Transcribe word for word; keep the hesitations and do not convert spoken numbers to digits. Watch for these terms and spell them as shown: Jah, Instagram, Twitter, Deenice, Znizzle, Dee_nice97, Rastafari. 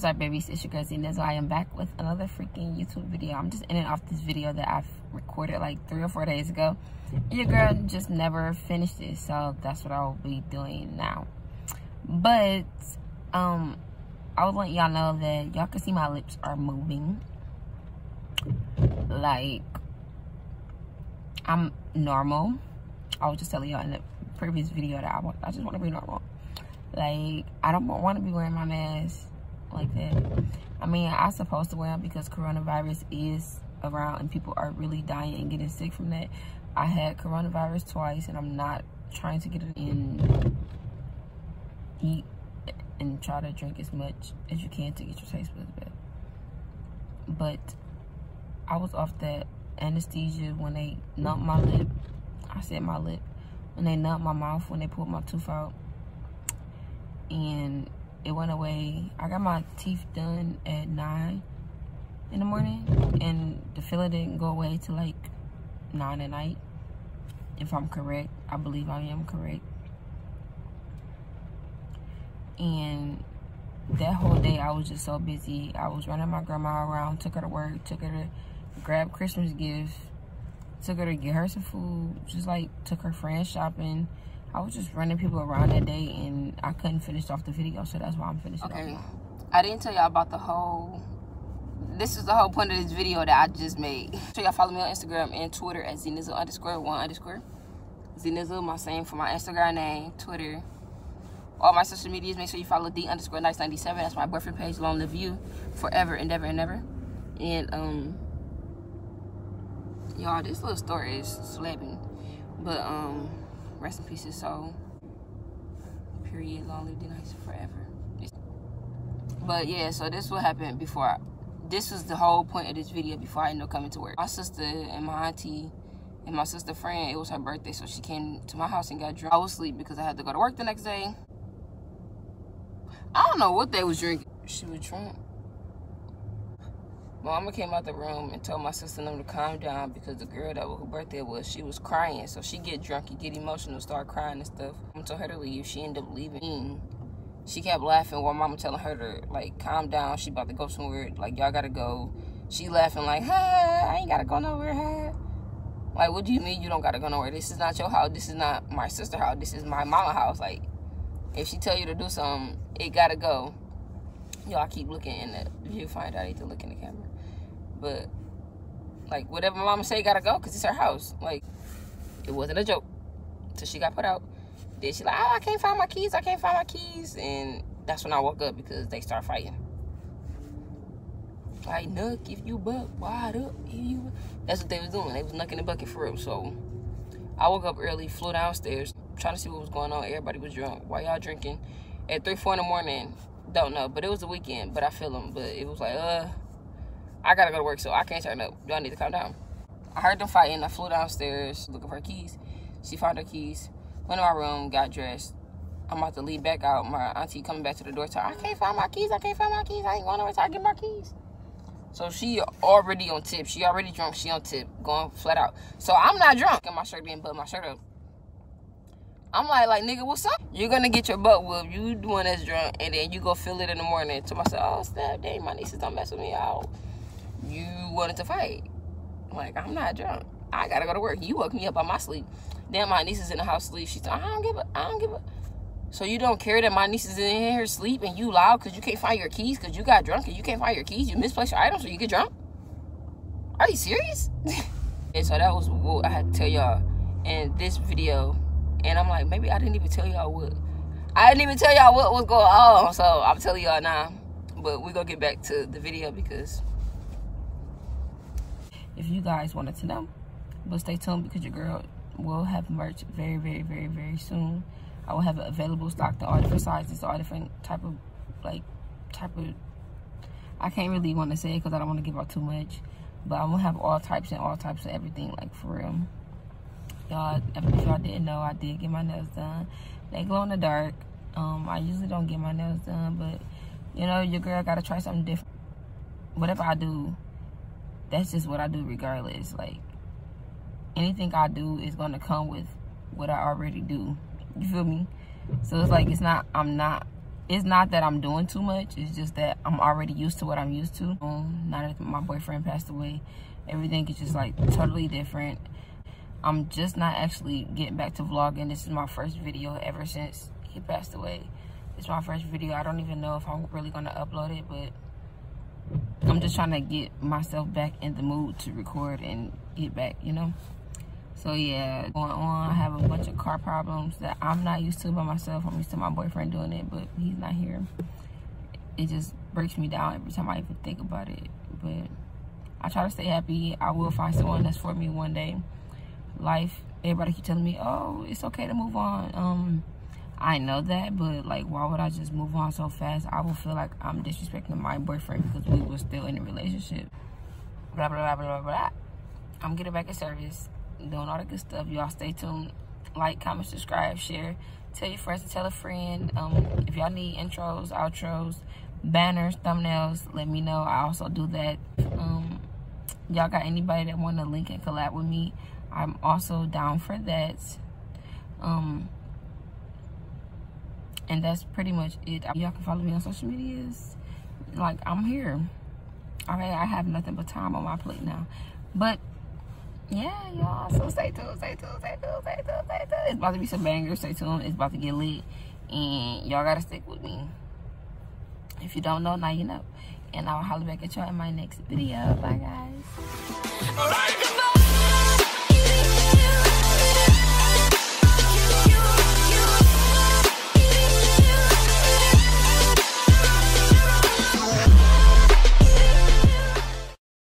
What's up, babies? It's your girl Znizzle. I am back with another freaking YouTube video. I'm just in and off this video that I've recorded like three or four days ago. Your girl just never finished it, so that's what I'll be doing now. But um, I would let y'all know that y'all can see my lips are moving. Like, I'm normal. I was just telling y'all in the previous video that I want. I just want to be normal. Like, I don't want to be wearing my mask like that. I mean, I'm supposed to wear them because coronavirus is around and people are really dying and getting sick from that. I had coronavirus twice and I'm not trying to get it in. Eat and try to drink as much as you can to get your taste buds back. But I was off that anesthesia when they numbed my lip. I said my lip. When they numbed my mouth, when they pulled my tooth out. And it went away. I got my teeth done at nine in the morning, and the filler didn't go away till like nine at night, if I'm correct. I believe I am correct. And that whole day I was just so busy. I was running my grandma around, took her to work, took her to grab Christmas gifts, took her to get her some food, just like took her friends shopping. I was just running people around that day, and I couldn't finish off the video, so that's why I'm finishing off. Okay, I didn't tell y'all about the whole... This is the whole point of this video that I just made. So y'all follow me on Instagram and Twitter at Znizzle underscore one underscore. Znizzle, my same for my Instagram name, Twitter. All my social medias, make sure you follow D underscore nice ninety-seven. That's my boyfriend page, Long Live You, forever and ever and ever. And, um... y'all, this little story is slapping. But, um... rest in peace, his soul. Period. Long live Deenice forever. But yeah, so this is what happened before. I, this was the whole point of this video before I ended up coming to work. My sister and my auntie and my sister friend, it was her birthday, so she came to my house and got drunk. I was asleep because I had to go to work the next day. I don't know what they was drinking. She was drunk. Mama came out the room and told my sister and them to calm down because the girl that was, whose birthday it was, she was crying. So she get drunk, you get emotional, start crying and stuff. I told her to leave. She ended up leaving. She kept laughing while Mama telling her to, like, calm down. She about to go somewhere. Like, y'all gotta go. She laughing like, ha, I ain't gotta go nowhere, ha. Like, what do you mean you don't gotta go nowhere? This is not your house. This is not my sister's house. This is my mama house. Like, if she tell you to do something, it gotta go. Y'all keep looking in the viewfinder. I need to look in the camera. But, like, whatever my mama say, gotta go, because it's her house. Like, it wasn't a joke. So she got put out. Then she like, oh, I can't find my keys. I can't find my keys. And that's when I woke up because they start fighting. Like, Nook, if you buck, wide up. If you... That's what they was doing. They was nucking the bucket for real. So I woke up early, flew downstairs, trying to see what was going on. Everybody was drunk. Why y'all drinking? At three, four in the morning, don't know. But it was the weekend, but I feel them. But it was like, uh... I gotta go to work, so I can't turn up. Y'all need to calm down. I heard them fighting. I flew downstairs looking for her keys. She found her keys. Went to my room, got dressed. I'm about to leave back out. My auntie coming back to the door. So I can't find my keys. I can't find my keys. I ain't going nowhere till I get my keys. So she already on tip. She already drunk. She on tip. Going flat out. So I'm not drunk. And my shirt didn't butt my shirt up. I'm like, like, nigga, what's up? You're going to get your butt whooped. You the one that's drunk. And then you go feel it in the morning. So I said, oh, snap. Dang, my nieces don't mess with me out. You wanted to fight. Like, I'm not drunk. I gotta go to work. You woke me up on my sleep. Then my niece is in the house sleep. She's like, I don't give a, I don't give a. So you don't care that my niece is in here sleep and you loud because you can't find your keys because you got drunk and you can't find your keys. You misplaced your items so you get drunk? Are you serious? And so that was what I had to tell y'all in this video. And I'm like, maybe I didn't even tell y'all what. I didn't even tell y'all what was going on. So I'm telling y'all now. But we're gonna get back to the video because... if you guys wanted to know, but stay tuned because your girl will have merch very, very, very, very soon. I will have it available stock to all different sizes, all different type of, like, type of, I can't really want to say it because I don't want to give out too much, but I'm going to have all types and all types of everything, like, for real. Y'all, if y'all didn't know, I did get my nails done. They glow in the dark. Um, I usually don't get my nails done, but, you know, your girl got to try something different. Whatever I do, that's just what I do regardless. Like, anything I do is going to come with what I already do. You feel me? So it's like, it's not, I'm not It's not that I'm doing too much. It's just that I'm already used to what I'm used to. Um, now that my boyfriend passed away, everything is just like totally different. I'm just not actually getting back to vlogging. This is my first video ever since he passed away. It's my first video. I don't even know if I'm really gonna upload it, but I'm just trying to get myself back in the mood to record and get back, you know? So yeah, going on, I have a bunch of car problems that I'm not used to by myself. I'm used to my boyfriend doing it, but he's not here. It just breaks me down every time I even think about it. But I try to stay happy. I will find someone that's for me one day. Life, everybody keep telling me, oh, it's okay to move on. Um, I know that, but like, why would I just move on so fast? I will feel like I'm disrespecting my boyfriend because we were still in a relationship. Blah, blah, blah, blah, blah. I'm getting back in service. Doing all the good stuff. Y'all stay tuned. Like, comment, subscribe, share, tell your friends to tell a friend. Um if y'all need intros, outros, banners, thumbnails, let me know. I also do that. Um y'all got anybody that want to link and collab with me, I'm also down for that. Um and that's pretty much it. Y'all can follow me on social medias. Like, I'm here. All right, I have nothing but time on my plate now, but yeah, y'all, so stay tuned, stay tuned, stay tuned, stay tuned, stay tuned. It's about to be some bangers, stay tuned. It's about to get lit, and y'all gotta stick with me. If you don't know, now you know. And I'll holler back at y'all in my next video. Bye, guys.